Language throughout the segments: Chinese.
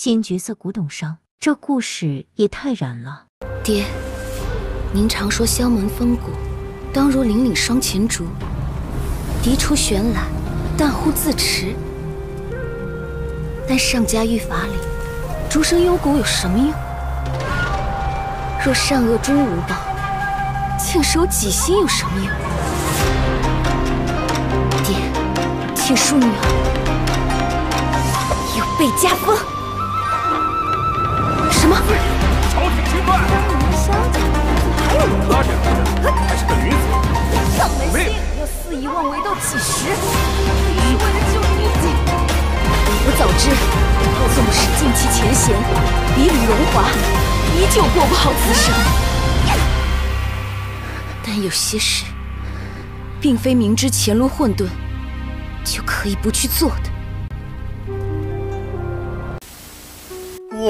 新角色古董商，这故事也太燃了。爹，您常说萧门风骨，当如林岭双琴竹，涤出玄览，淡乎自持。但上家御法里，竹生幽谷有什么用？若善恶终无报，庆守己心有什么用？爹，请恕女儿有悖家风。什么？朝廷军犯！还有人拉着，还是本女子。冷门心又肆意妄为到几时？是为了救女子。 我早知，纵使尽弃前嫌，以辱荣华，依旧过不好此生。但有些事，并非明知前路混沌，就可以不去做的。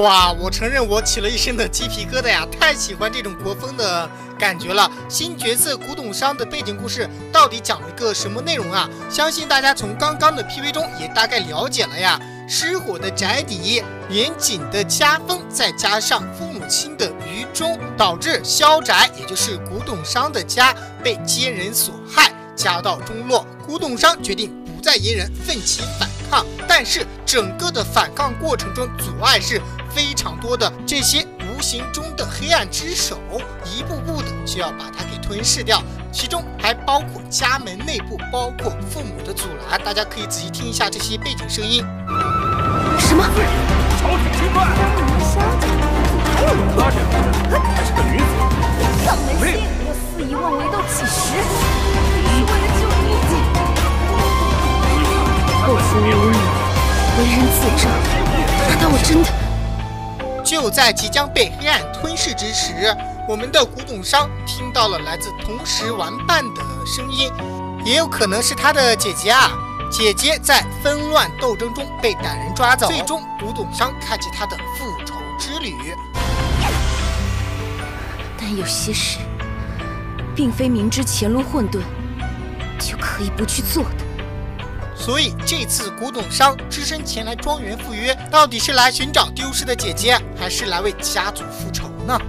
哇，我承认我起了一身的鸡皮疙瘩呀！太喜欢这种国风的感觉了。新角色古董商的背景故事到底讲了一个什么内容啊？相信大家从刚刚的 PV 中也大概了解了呀。 失火的宅邸，严谨的家风，再加上父母亲的愚忠，导致萧宅，也就是古董商的家被奸人所害，家道中落。古董商决定不再隐忍，奋起反抗。但是整个的反抗过程中，阻碍是非常多的，这些无形中的黑暗之手，一步步的就要把它给吞噬掉。 其中还包括家门内部，包括父母的阻拦，大家可以仔细听一下这些背景声音。什么？朝廷军犯！还有人拉着，还是本女子。冷门心又肆意妄为到几时？是为了救女子。后福如你，为人自正，难道我真的？就在即将被黑暗吞噬之时。 我们的古董商听到了来自同时玩伴的声音，也有可能是他的姐姐啊。姐姐在纷乱斗争中被歹人抓走，最终古董商开启他的复仇之旅。但有些事，并非明知前路混沌，就可以不去做的。 所以这次古董商只身前来庄园赴约，到底是来寻找丢失的姐姐，还是来为家族复仇呢？